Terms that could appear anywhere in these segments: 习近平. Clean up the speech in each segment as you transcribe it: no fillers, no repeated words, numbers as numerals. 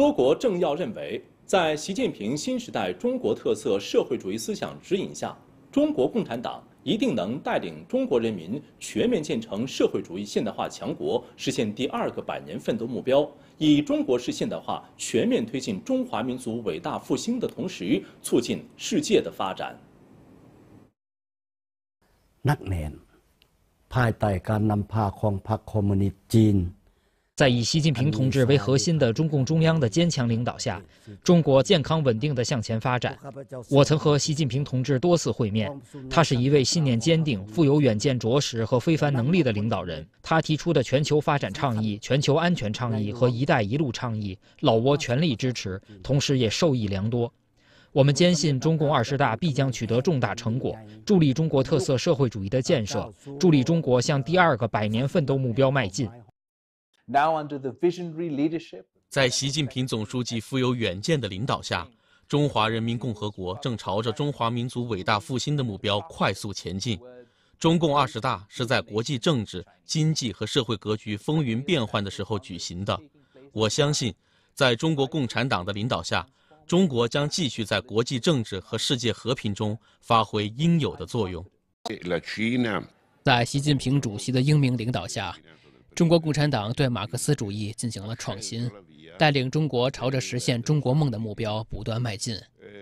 多国政要认为，在习近平新时代中国特色社会主义思想指引下，中国共产党一定能带领中国人民全面建成社会主义现代化强国，实现第二个百年奋斗目标，以中国式现代化全面推进中华民族伟大复兴的同时，促进世界的发展。นักเรียนภายใต้การนำพาของพรรคคอมมิวนิสต์จีน。在以习近平同志为核心的中共中央的坚强领导下，中国健康稳定地向前发展。我曾和习近平同志多次会面，他是一位信念坚定、富有远见卓识和非凡能力的领导人。他提出的全球发展倡议、全球安全倡议和“一带一路”倡议，老挝全力支持，同时也受益良多。我们坚信中共20大必将取得重大成果，助力中国特色社会主义的建设，助力中国向第二个百年奋斗目标迈进。在习近平总书记富有远见的领导下，中华人民共和国正朝着中华民族伟大复兴的目标快速前进。中共20大是在国际政治、经济和社会格局风云变幻的时候举行的。我相信，在中国共产党的领导下，中国将继续在国际政治和世界和平中发挥应有的作用。在习近平主席的英明领导下，中国共产党对马克思主义进行了创新，带领中国朝着实现中国梦的目标不断迈进。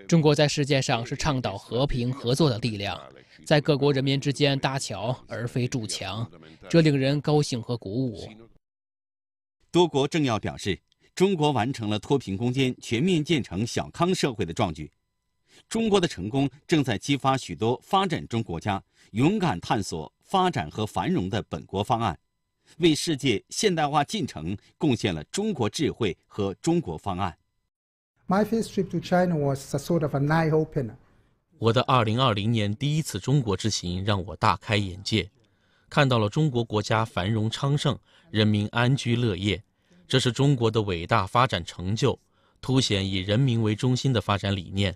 中国在世界上是倡导和平合作的力量，在各国人民之间搭桥而非筑墙，这令人高兴和鼓舞。多国政要表示，中国完成了脱贫攻坚、全面建成小康社会的壮举。中国的成功正在激发许多发展中国家勇敢探索发展和繁荣的本国方案。为世界现代化进程贡献了中国智慧和中国方案。我的2020年第一次中国之行让我大开眼界，看到了中国国家繁荣昌盛，人民安居乐业，这是中国的伟大发展成就，凸显以人民为中心的发展理念。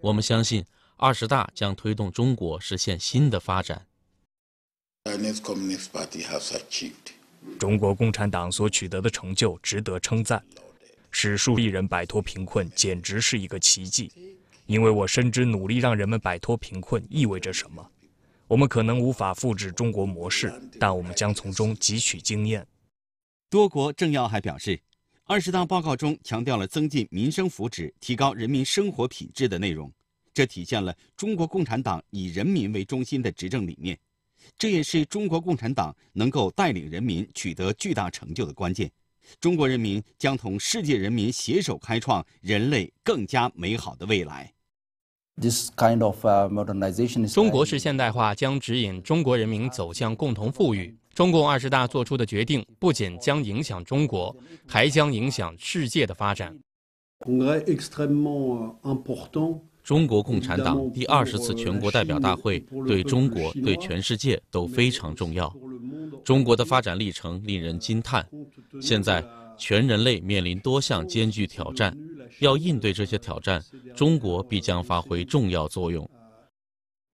我们相信20大将推动中国实现新的发展。中国共产党所取得的成就值得称赞，使数亿人摆脱贫困简直是一个奇迹。因为我深知努力让人们摆脱贫困意味着什么。我们可能无法复制中国模式，但我们将从中汲取经验。多国政要还表示，20大报告中强调了增进民生福祉、提高人民生活品质的内容，这体现了中国共产党以人民为中心的执政理念。这也是中国共产党能够带领人民取得巨大成就的关键。中国人民将同世界人民携手开创人类更加美好的未来。中国式现代化将指引中国人民走向共同富裕。中共20大做出的决定不仅将影响中国，还将影响世界的发展。中国共产党第20次全国代表大会对中国、对全世界都非常重要。中国的发展历程令人惊叹，现在全人类面临多项艰巨挑战，要应对这些挑战，中国必将发挥重要作用。